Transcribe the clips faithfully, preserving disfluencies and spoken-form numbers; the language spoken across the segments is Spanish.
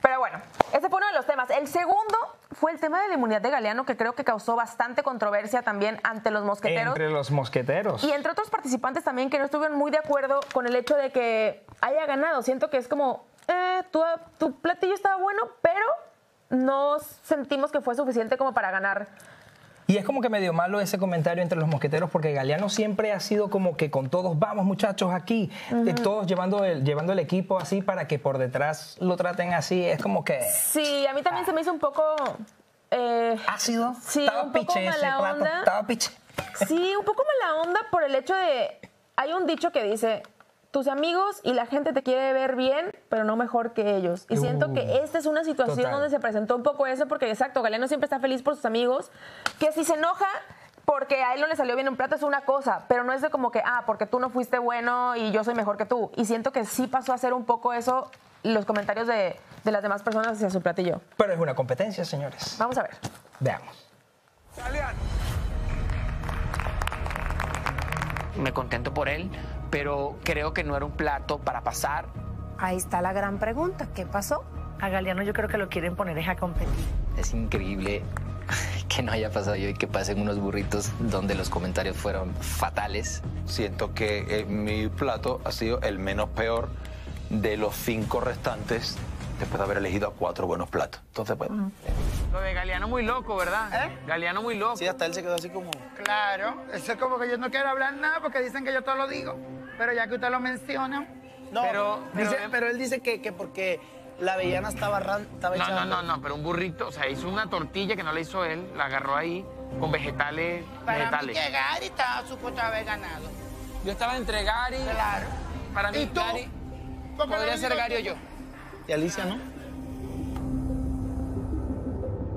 Pero bueno, ese fue uno de los temas. El segundo fue el tema de la inmunidad de Galeano, que creo que causó bastante controversia también ante los mosqueteros. Entre los mosqueteros. Y entre otros participantes también que no estuvieron muy de acuerdo con el hecho de que haya ganado. Siento que es como, eh, tu, tu platillo estaba bueno, pero no sentimos que fue suficiente como para ganar. Y es como que medio malo ese comentario entre los mosqueteros, porque Galeano siempre ha sido como que con todos, vamos muchachos aquí, uh-huh. de todos llevando el, llevando el equipo así para que por detrás lo traten así, es como que... Sí, a mí también ah. se me hizo un poco... Eh, ¿Ácido? Sí, estaba un poco piche mala onda. Plato, estaba piche. Sí, un poco mala onda por el hecho de... Hay un dicho que dice, tus amigos y la gente te quiere ver bien, pero no mejor que ellos. Y uh, siento que esta es una situación total. Donde se presentó un poco eso, porque exacto, Galeano siempre está feliz por sus amigos, que si se enoja porque a él no le salió bien un plato es una cosa, pero no es de como que, ah, porque tú no fuiste bueno y yo soy mejor que tú. Y siento que sí pasó a ser un poco eso los comentarios de, de las demás personas hacia su platillo. Pero es una competencia, señores. Vamos a ver. Veamos. Galeano. Me contento por él, pero creo que no era un plato para pasar. Ahí está la gran pregunta, ¿qué pasó? A Galeano yo creo que lo quieren poner es a competir. Es increíble que no haya pasado yo y que pasen unos burritos donde los comentarios fueron fatales. Siento que eh, mi plato ha sido el menos peor de los cinco restantes después de haber elegido a cuatro buenos platos. Entonces, pues... Uh-huh. Lo de Galeano muy loco, ¿verdad? ¿Eh? Galeano muy loco. Sí, hasta él se quedó así como... Claro, eso es como que yo no quiero hablar nada porque dicen que yo todo lo digo, pero ya que usted lo menciona... No, pero, pero, dice, pero él dice que, que porque la avellana estaba, ran, estaba no, echando... No, no, no, pero un burrito, o sea, hizo una tortilla que no la hizo él, la agarró ahí con vegetales... Para vegetales. Mí que Gary estaba supuesto a haber ganado. Yo estaba entre Gary... Claro. Para mí, ¿y tú? Gary... Podría ser Gary o yo. Y Alicia, ¿no?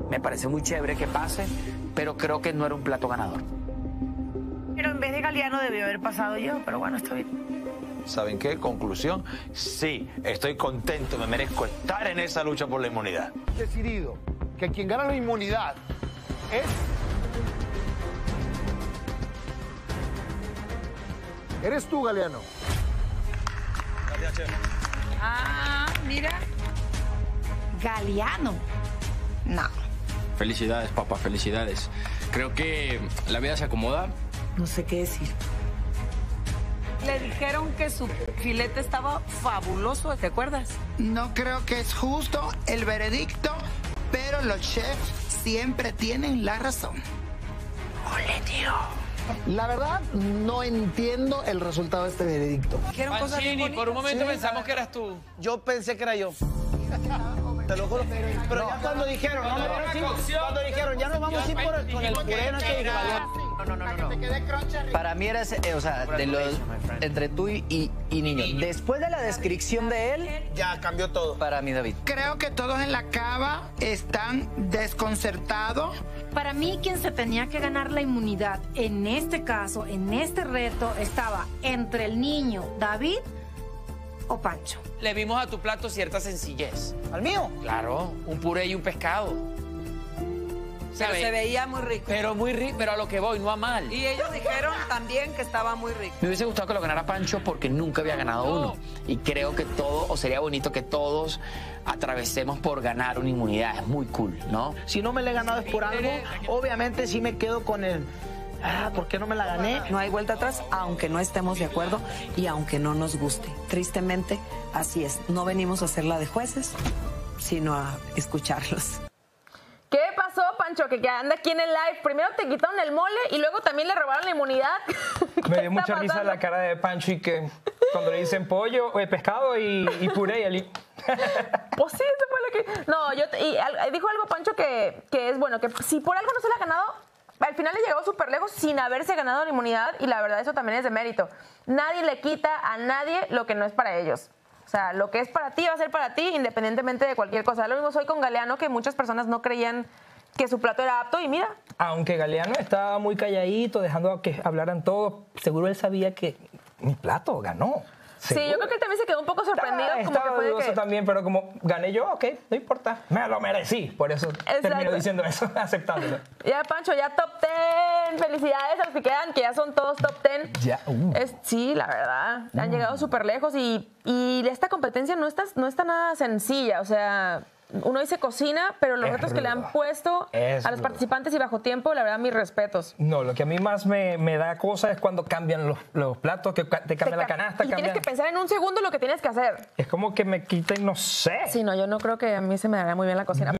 Me parece muy chévere que pase, pero creo que no era un plato ganador. Pero en vez de Galeano debió haber pasado yo, pero bueno, está bien. ¿Saben qué? Conclusión, sí, estoy contento, me merezco estar en esa lucha por la inmunidad. Decidido que quien gana la inmunidad es... Eres tú, Galeano. Gracias, chef. Ah, mira. Galeano. No. Felicidades, papá, felicidades. Creo que la vida se acomoda. No sé qué decir. Le dijeron que su filete estaba fabuloso, ¿te acuerdas? No creo que es justo el veredicto, pero los chefs siempre tienen la razón. ¡Ole, tío! La verdad, no entiendo el resultado de este veredicto. Mancini, por un momento sí, pensamos que eras tú. Yo pensé que era yo. Te lo juro. Pero no, ya cuando dijeron, no, no, no, cuando dijeron, ya nos vamos a ir por el, con el puré, no que No, no, no, no. Para mí era, eh, o sea, de los, entre tú y, y, y niño. Después de la descripción de él... Ya cambió todo. Para mí, David. Creo que todos en la cava están desconcertados. Para mí, quien se tenía que ganar la inmunidad, en este caso, en este reto, estaba entre el niño, David o Pancho. Le vimos a tu plato cierta sencillez. ¿Al mío? Claro, un puré y un pescado. Pero se veía muy rico. Pero muy rico, pero a lo que voy, no a mal. Y ellos dijeron también que estaba muy rico. Me hubiese gustado que lo ganara Pancho porque nunca había ganado no. uno. Y creo que todo, o sería bonito que todos atravesemos por ganar una inmunidad. Es muy cool, ¿no? Si no me la he ganado es por algo. Obviamente sí me quedo con el... Ah, ¿por qué no me la gané? No hay vuelta atrás, aunque no estemos de acuerdo y aunque no nos guste. Tristemente, así es. No venimos a hacerla de jueces, sino a escucharlos. ¿Qué pasó, Pancho? Que anda aquí en el live. Primero te quitaron el mole y luego también le robaron la inmunidad. Me dio mucha pasando? risa la cara de Pancho y que cuando le dicen pollo, eh, pescado y, y puré. Y pues sí, eso fue lo que... No, yo... Te... Y al... dijo algo, Pancho, que, que es bueno, que si por algo no se la ha ganado, al final le llegó súper lejos sin haberse ganado la inmunidad y la verdad eso también es de mérito. Nadie le quita a nadie lo que no es para ellos. O sea, lo que es para ti va a ser para ti, independientemente de cualquier cosa. Lo mismo soy con Galeano, que muchas personas no creían que su plato era apto, y mira. Aunque Galeano estaba muy calladito, dejando que hablaran todos, seguro él sabía que mi plato ganó. Sí, ¿seguro? Yo creo que él también se quedó un poco sorprendido. Está, como estaba que dudoso que... también, pero como gané yo, ok, no importa. Me lo merecí, por eso exacto. Termino diciendo eso, aceptándolo. Ya, Pancho, ya top diez. Felicidades a los que quedan, que ya son todos top diez. Ya, uh. es, sí, la verdad. Han uh. llegado súper lejos y, y esta competencia no está, no está nada sencilla, o sea... Uno dice cocina, pero los es retos rudo. Que le han puesto es a los rudo. Participantes y bajo tiempo, la verdad, mis respetos. No, lo que a mí más me, me da cosa es cuando cambian los, los platos, que te cambian te la canasta. Y cambian... tienes que pensar en un segundo lo que tienes que hacer. Es como que me quiten, no sé. Sí, no, yo no creo que a mí se me daría muy bien la cocina.